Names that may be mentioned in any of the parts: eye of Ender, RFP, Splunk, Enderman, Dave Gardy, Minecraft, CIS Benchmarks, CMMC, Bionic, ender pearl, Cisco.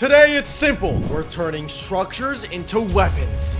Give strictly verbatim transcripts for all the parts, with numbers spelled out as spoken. Today it's simple, we're turning structures into weapons.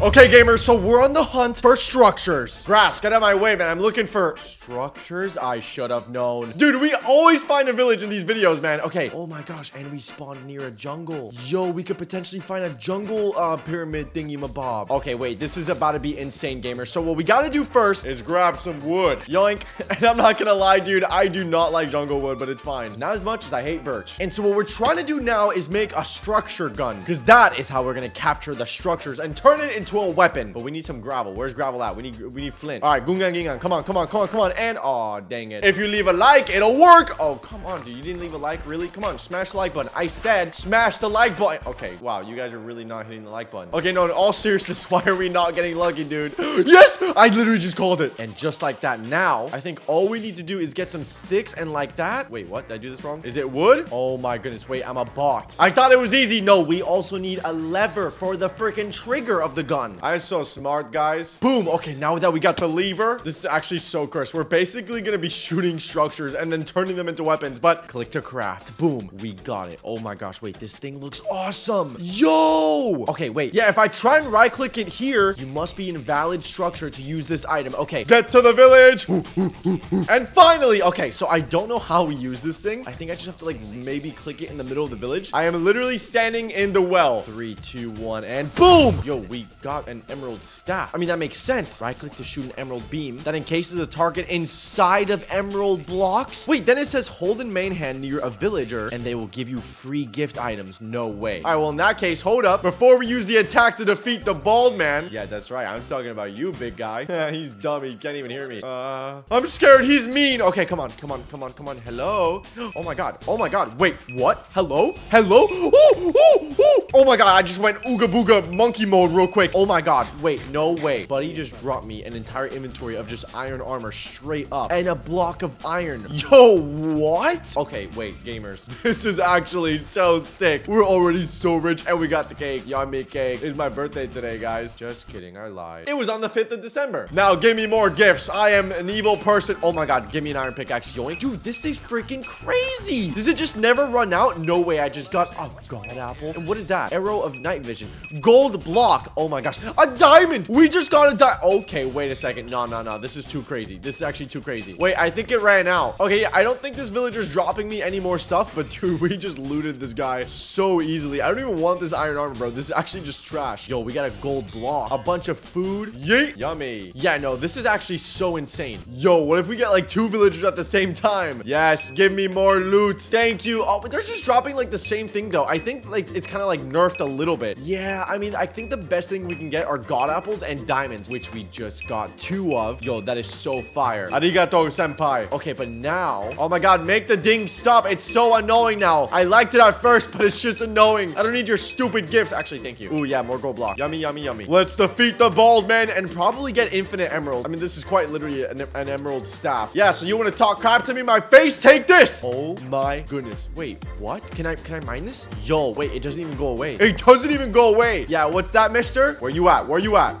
Okay gamers, so we're on the hunt for structures. Grass, get out of my way, man. I'm looking for structures. I should have known. Dude, we always find a village in these videos, man. Okay. Oh my gosh, and we spawned near a jungle. Yo, we could potentially find a jungle uh, pyramid thingy-mabob. Okay, wait, this is about to be insane, gamers. So what we gotta do first is grab some wood. Yoink. And I'm not gonna lie, dude, I do not like jungle wood, but it's fine. Not as much as I hate birch. And so what we're trying to do now is make a structure gun, because that is how we're gonna capture the structures and turn it into to a weapon. But we need some gravel. Where's gravel at? We need we need flint. All right, gungan gingan. Come on, come on, come on, come on. And oh, dang it. If you leave a like, it'll work. Oh, come on, dude. You didn't leave a like? Really? Come on, smash the like button. I said smash the like button. Okay, wow. You guys are really not hitting the like button. Okay, no, in all seriousness, why are we not getting lucky, dude? Yes! I literally just called it. And just like that, now, I think all we need to do is get some sticks and like that. Wait, what? Did I do this wrong? Is it wood? Oh my goodness. Wait, I'm a bot. I thought it was easy. No, we also need a lever for the freaking trigger of the gun. I'm so smart, guys. Boom. Okay, now that we got the lever, this is actually so cursed. We're basically gonna be shooting structures and then turning them into weapons, but click to craft. Boom. We got it. Oh my gosh. Wait, this thing looks awesome. Yo. Okay, wait. Yeah, if I try and right click it here, you must be in valid structure to use this item. Okay, get to the village. Ooh, ooh, ooh, ooh. And finally, okay, so I don't know how we use this thing. I think I just have to like maybe click it in the middle of the village. I am literally standing in the well. Three, two, one, and boom. Yo, we got an emerald staff. I mean, that makes sense. Right click to shoot an emerald beam that encases the target inside of emerald blocks. Wait, then it says hold in main hand near a villager and they will give you free gift items. No way. All right, well, in that case, hold up. Before we use the attack to defeat the bald man. Yeah, that's right. I'm talking about you, big guy. He's dumb. He can't even hear me. Uh, I'm scared. He's mean. Okay, come on. Come on. Come on. Come on. Hello. Oh my God. Oh my God. Wait, what? Hello? Hello? Ooh, ooh, ooh. Oh my God. I just went ooga booga monkey mode real quick. Oh my God. Wait, no way. Buddy just dropped me an entire inventory of just iron armor straight up and a block of iron. Yo, what? Okay, wait, gamers. This is actually so sick. We're already so rich and we got the cake. Y'all made cake. It's my birthday today, guys. Just kidding. I lied. It was on the fifth of December. Now, give me more gifts. I am an evil person. Oh my God. Give me an iron pickaxe. Yoink. Dude, this is freaking crazy. Does it just never run out? No way. I just got a god apple. And what is that? Arrow of night vision. Gold block. Oh my God. Gosh, a diamond. We just got a di- okay, wait a second. No, no, no. This is too crazy. This is actually too crazy. Wait, I think it ran out. Okay, yeah, I don't think this villager's dropping me any more stuff, but dude, we just looted this guy so easily. I don't even want this iron armor, bro. This is actually just trash. Yo, we got a gold block, a bunch of food. Yeet. Yummy. Yeah, no, this is actually so insane. Yo, what if we get like two villagers at the same time? Yes, give me more loot. Thank you. Oh, but they're just dropping like the same thing though. I think like it's kind of like nerfed a little bit. Yeah, I mean, I think the best thing we We can get our god apples and diamonds, which we just got two of. Yo, that is so fire. Arigato, senpai. Okay, but now, oh my God, make the ding stop. It's so annoying now. I liked it at first, but it's just annoying. I don't need your stupid gifts. Actually, thank you. Ooh, yeah, more gold block. Yummy, yummy, yummy. Let's defeat the bald man and probably get infinite emerald. I mean, this is quite literally an, an emerald staff. Yeah, so you want to talk crap to me? My face, take this. Oh my goodness. Wait, what? Can I, can I mine this? Yo, wait, it doesn't even go away. It doesn't even go away. Yeah, what's that, mister? Where you at? Where you at? Aww.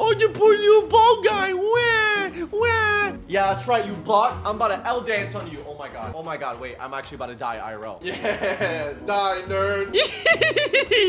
Oh, you poor little bald guy. Where? Where? Yeah, that's right, you bot. I'm about to L dance on you. Oh my God. Oh my God. Wait, I'm actually about to die I R L. Yeah, die, nerd.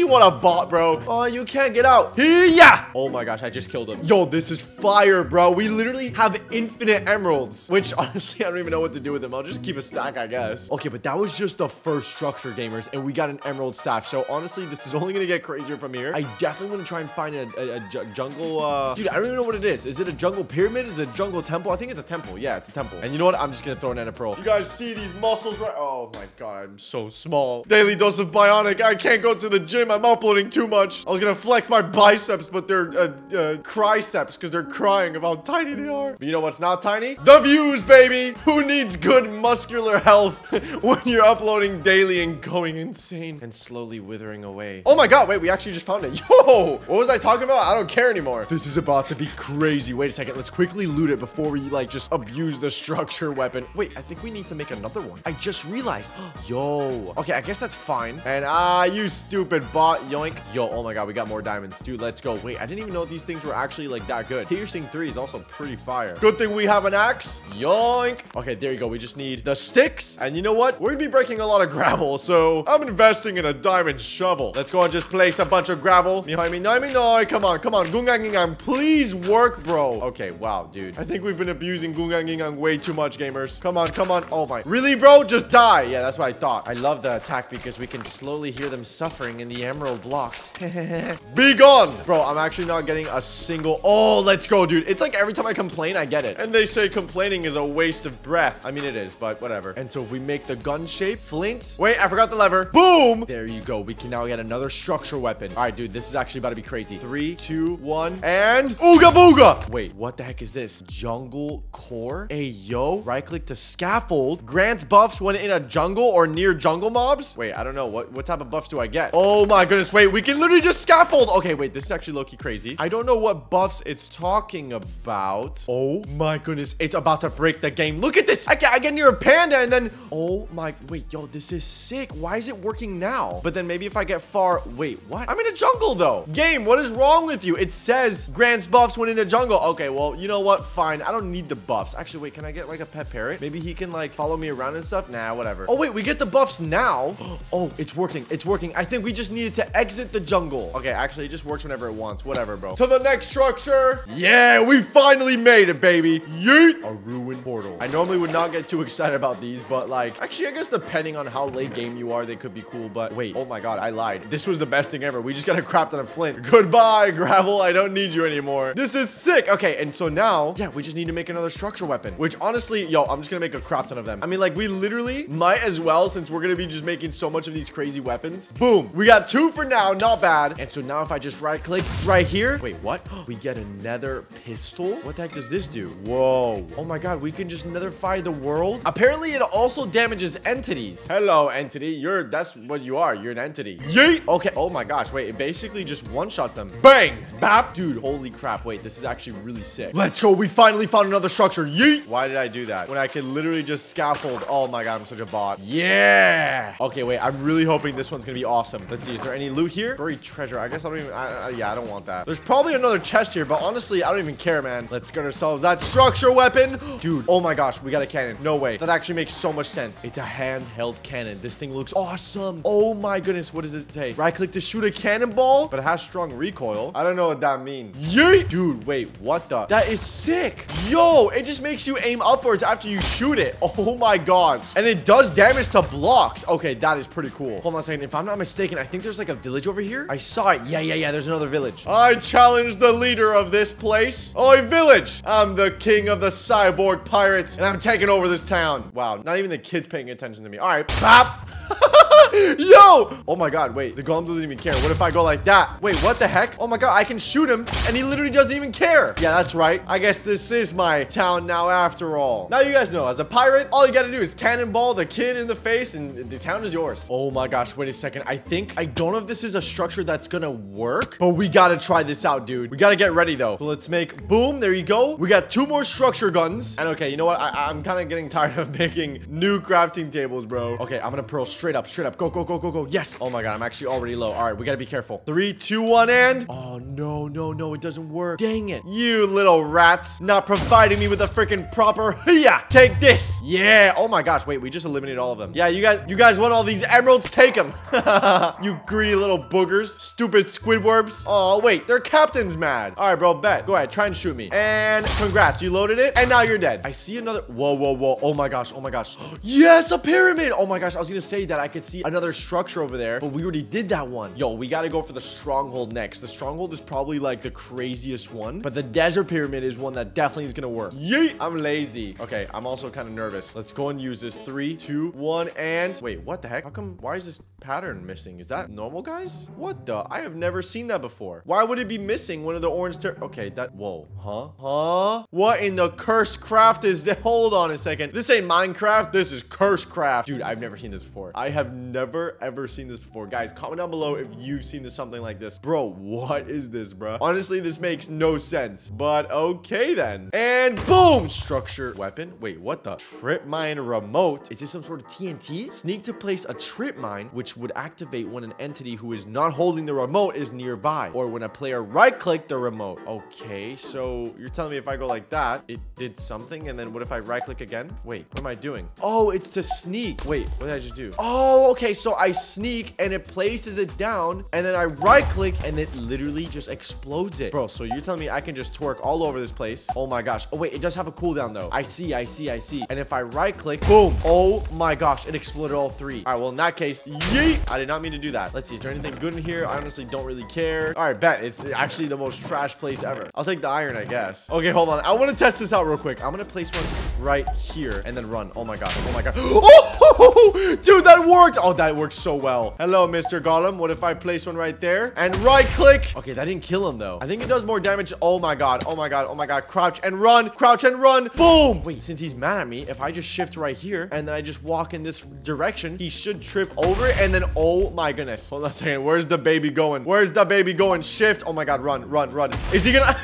What a bot, bro. Oh, you can't get out. Yeah. Oh my gosh, I just killed him. Yo, this is fire, bro. We literally have infinite emeralds, which honestly, I don't even know what to do with them. I'll just keep a stack, I guess. Okay, but that was just the first structure, gamers, and we got an emerald staff. So honestly, this is only going to get crazier from here. I definitely want to try and find a, a, a jungle uh dude, I don't even know what it is. Is it a jungle pyramid? Is it a jungle temple? I think it's a temple. Yeah, it's a temple. And you know what? I'm just gonna throw an ender pearl. You guys see these muscles, right? Oh my God, I'm so small. Daily dose of Bionic. I can't go to the gym. I'm uploading too much. I was gonna flex my biceps, but they're uh, uh triceps because they're crying of how tiny they are. But you know what's not tiny? The views, baby. Who needs good muscular health when you're uploading daily and going insane and slowly withering away? Oh my God, wait, we actually just found it. Yo, what was I talking about? I don't care anymore. This is about to be crazy. Wait a second. Let's quickly loot it before we like just abuse the structure weapon. Wait, I think we need to make another one. I just realized. Yo. Okay, I guess that's fine. And ah, uh, you you stupid bot. Yoink. Yo, oh my god, we got more diamonds. Dude, let's go. Wait, I didn't even know these things were actually like that good. Piercing three is also pretty fire. Good thing we have an axe. Yoink. Okay, there you go. We just need the sticks. And you know what? We'd be breaking a lot of gravel, so I'm investing in a diamond shovel. Let's go and just place a bunch of gravel behind me. No, me, no. Come on, come on. Gungang Gingang, please work, bro. Okay, wow, dude. I think we've been abusing Gungang Gingang way too much, gamers. Come on, come on. Oh my. Really, bro? Just die. Yeah, that's what I thought. I love the attack because we can slowly hear them suffering in the emerald blocks. Be gone. Bro, I'm actually not getting a single... Oh, let's go, dude. It's like every time I complain, I get it. And they say complaining is a waste of breath. I mean, it is, but whatever. And so if we make the gun shape, flint. Wait, I forgot the lever. Boom. There you go. We can now get another structure weapon. All right, dude, this is actually about to be crazy. Three, two, one, and... Ooga booga. Wait, what the heck is this? Jungle core? Hey, yo. Right click to scaffold. Grants buffs when in a jungle or near jungle mobs. Wait, I don't know. What, what type of buffs do I get? Oh my goodness. Wait, we can literally just scaffold. Okay, wait, this is actually low-key crazy. I don't know what buffs it's talking about. Oh my goodness. It's about to break the game. Look at this. I get, I get near a panda and then... Oh my... Wait, yo, this is sick. Why is it working now? But then maybe if I get far... Wait, what? I'm in a jungle though. Game, what is wrong with you? It says grants buffs when in a jungle. Okay, well, you know what? Fine. I don't need the buffs. Actually, wait, can I get like a pet parrot? Maybe he can like follow me around and stuff. Nah, whatever. Oh wait, we get the buffs now. Oh, it's working. It's working. I think we just needed to exit the jungle. Okay, actually, it just works whenever it wants. Whatever, bro. To the next structure. Yeah, we finally made it, baby. Yeet. A ruined portal. I normally would not get too excited about these, but like, actually, I guess depending on how late game you are, they could be cool. But wait, oh my god, I lied. This was the best thing ever. We just got a craft on a flint. Goodbye, gravel. I don't need you anymore. This is sick. Okay, and so now, yeah, we just need to make another structure weapon, which honestly, yo, I'm just gonna make a crap ton of them. I mean, like, we literally might as well, since we're gonna be just making so much of these crazy weapons. Boom. We got two for now. Not bad. And so now if I just right click right here. Wait, what? We get a nether pistol? What the heck does this do? Whoa. Oh my god, we can just netherfy the world? Apparently, it also damages entities. Hello, entity. You're, that's what you are. You're an entity. Yeet. Okay. Oh my gosh. Wait, it basically just one-shots them. Bang. Bap. Dude, holy crap. Wait, this is actually really sick. Let's go. We finally found another structure. Yeet. Why did I do that? When I could literally just scaffold. Oh my god, I'm such a bot. Yeah. Okay, wait. I'm really hoping this one's gonna be awesome. Let's see. Is there any loot here? Buried treasure. I guess I don't even... I, I, yeah, I don't want that. There's probably another chest here, but honestly, I don't even care, man. Let's get ourselves that structure weapon. Dude, oh my gosh. We got a cannon. No way. That actually makes so much sense. It's a handheld cannon. This thing looks awesome. Oh my goodness. What does it say? Right click to shoot a cannonball, but it has strong recoil. I don't know what that means. Yeet. Dude, wait. What the? That is sick. Yo, it just makes you aim upwards after you shoot it. Oh my gosh. And it does damage to blocks. Okay, that is pretty cool. Hold on a second. If I'm not mistaken, I think there's like a village over here. I saw it. Yeah, yeah, yeah. There's another village. I challenge the leader of this place. Oi, village. I'm the king of the cyborg pirates, and I'm taking over this town. Wow. Not even the kids paying attention to me. All right. Pop. Yo! Oh my god, wait. The golem doesn't even care. What if I go like that? Wait, what the heck? Oh my god, I can shoot him, and he literally doesn't even care. Yeah, that's right. I guess this is my town now after all. Now you guys know, as a pirate, all you gotta do is cannonball the kid in the face, and the town is yours. Oh my gosh, wait a second. I think, I don't know if this is a structure that's gonna work, but we gotta try this out, dude. We gotta get ready, though. So let's make, boom, there you go. We got two more structure guns. And okay, you know what? I, I'm kind of getting tired of making new crafting tables, bro. Okay, I'm gonna pearl straight up, straight up. Go, go, go, go, go. Yes. Oh my god, I'm actually already low. All right, we gotta be careful. Three, two, one, and... Oh, no, no, no. It doesn't work. Dang it. You little rats. Not providing me with a freaking proper... Yeah, take this. Yeah. Oh my gosh. Wait, we just eliminated all of them. Yeah, you guys you guys want all these emeralds? Take them. You greedy little boogers. Stupid squidwarbs. Oh, wait. Their captain's mad. All right, bro. Bet. Go ahead. Try and shoot me. And congrats. You loaded it, and now you're dead. I see another... Whoa, whoa, whoa. Oh my gosh. Oh my gosh. Yes, a pyramid. Oh my gosh. I was gonna say that I could see... another structure over there, but we already did that one. Yo, we gotta go for the stronghold next. The stronghold is probably like the craziest one, but the desert pyramid is one that definitely is gonna work. Yeet! I'm lazy. Okay, I'm also kind of nervous. Let's go and use this. Three, two, one, and... Wait, what the heck? How come... Why is this pattern missing? Is that normal, guys? What the... I have never seen that before. Why would it be missing one of the orange... Ter okay, that... Whoa. Huh? Huh? What in the curse craft is... That? Hold on a second. This ain't Minecraft. This is curse craft. Dude, I've never seen this before. I have never... Never ever seen this before, guys. Comment down below if you've seen this, something like this. Bro, what is this, bro? Honestly, this makes no sense, but okay then. And boom, structure weapon. Wait, what the? Trip mine remote. Is this some sort of T N T? Sneak to place a trip mine, which which would activate when an entity who is not holding the remote is nearby, or when a player right-clicked the remote. Okay, so you're telling me if I go like that, it did something, and then what if I right-click again? Wait, what am I doing? Oh, it's to sneak. Wait, what did I just do? Oh, okay, so I sneak, and it places it down, and then I right-click, and it literally just explodes it. Bro, so you're telling me I can just twerk all over this place? Oh my gosh. Oh, wait, it does have a cooldown, though. I see, I see, I see. And if I right-click, boom. Oh my gosh, it exploded all three. All right, well, in that case, yeet. I did not mean to do that. Let's see, is there anything good in here? I honestly don't really care. All right, bet. It's actually the most trash place ever. I'll take the iron, I guess. Okay, hold on. I want to test this out real quick. I'm going to place one right here and then run. Oh my gosh. Oh my gosh. Oh, dude, that worked. Oh, that worked so well. Hello, Mister Golem. What if I place one right there and right-click? Okay, that didn't kill him, though. I think it does more damage. Oh my god. Oh my god. Oh my god. Crouch and run. Crouch and run. Boom. Wait, since he's mad at me, if I just shift right here and then I just walk in this direction, he should trip over it, and then oh my goodness. Hold on a second. Where's the baby going? Where's the baby going? Shift. Oh my god. Run, run, run. Is he gonna...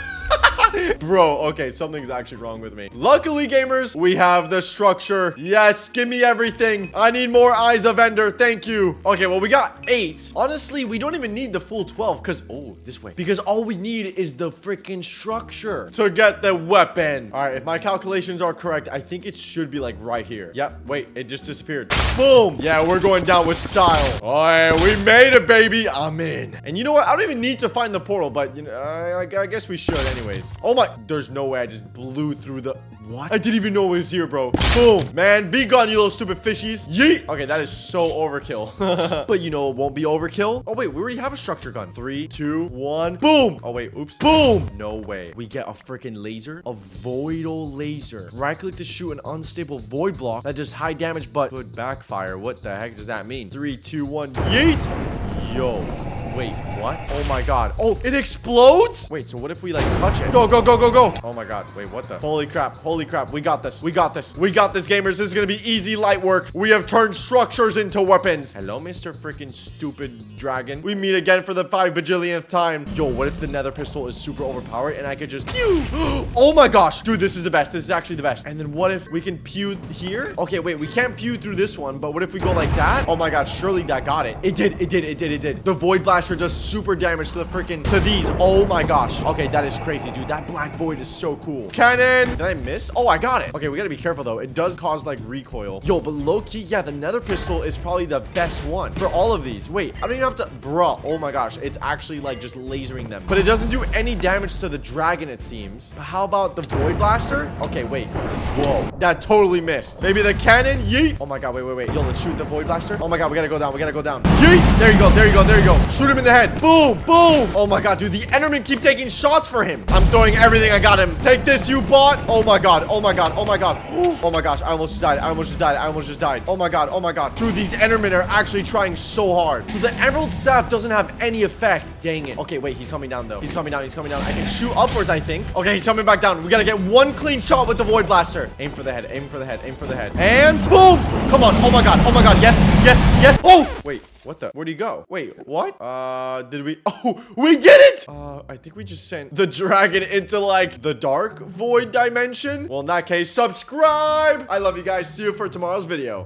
Bro, okay, something's actually wrong with me. Luckily, gamers, we have the structure. Yes, give me everything. I need more eyes of Ender. Thank you. Okay, well, we got eight. Honestly, we don't even need the full twelve because, oh, this way. Because all we need is the freaking structure to get the weapon. All right, if my calculations are correct, I think it should be like right here. Yep, wait, it just disappeared. Boom. Yeah, we're going down with style. All right, we made it, baby. I'm in. And you know what? I don't even need to find the portal, but you know, I, I guess we should anyways. Oh my, there's no way I just blew through the, what? I didn't even know it was here, bro. Boom, man, be gone, you little stupid fishies. Yeet. Okay, that is so overkill. But you know, it won't be overkill. Oh wait, we already have a structure gun. Three, two, one, boom. Oh wait, oops, boom. No way. We get a freaking laser, a voidal laser. Right click to shoot an unstable void block that does high damage, but could backfire. What the heck does that mean? Three, two, one, yeet. Yo. Wait, what? Oh my god. Oh, it explodes? Wait, so what if we like touch it? Go, go, go, go, go. Oh my god. Wait, what the? Holy crap. Holy crap. We got this. We got this. We got this, gamers. This is gonna be easy light work. We have turned structures into weapons. Hello, Mister Freaking Stupid Dragon. We meet again for the five bajillionth time. Yo, what if the nether pistol is super overpowered and I could just pew? Oh my gosh. Dude, this is the best. This is actually the best. And then what if we can pew here? Okay, wait. We can't pew through this one, but what if we go like that? Oh my god. Surely that got it. It did. It did. It did. It did. The void blast does super damage to the freaking to these. Oh my gosh. Okay, that is crazy, dude. That black void is so cool. Cannon. Did I miss? Oh, I got it. Okay, we gotta be careful though. It does cause like recoil. Yo, but low key, yeah, the nether pistol is probably the best one for all of these. Wait, I don't even have to, bro. Oh my gosh, it's actually like just lasering them, but it doesn't do any damage to the dragon, it seems. But how about the void blaster? Okay, wait. Whoa, that totally missed. Maybe the cannon. Yeet. Oh my god, wait, wait, wait. Yo, let's shoot the void blaster. Oh my god, we gotta go down. We gotta go down. Yeet. There you go. There you go. There you go. Shoot him in the head. Boom, boom. Oh my god, dude, the endermen keep taking shots for him. I'm throwing everything I got him. Take this, you bot. Oh my god, oh my god, oh my god. Ooh. Oh my gosh, I almost just died. I almost just died. I almost just died. Oh my god, oh my god. Dude, these endermen are actually trying so hard. So the emerald staff doesn't have any effect. Dang it. Okay, wait, he's coming down though. He's coming down, he's coming down. I can shoot upwards, I think. Okay, he's coming back down. We gotta get one clean shot with the void blaster. Aim for the head, aim for the head, aim for the head. And boom. Come on, oh my god, oh my god. Yes, yes, yes. Oh, wait. What the? Where'd he go? Wait, what? Uh, did we? Oh, we did it! Uh, I think we just sent the dragon into like the dark void dimension. Well, in that case, subscribe. I love you guys. See you for tomorrow's video.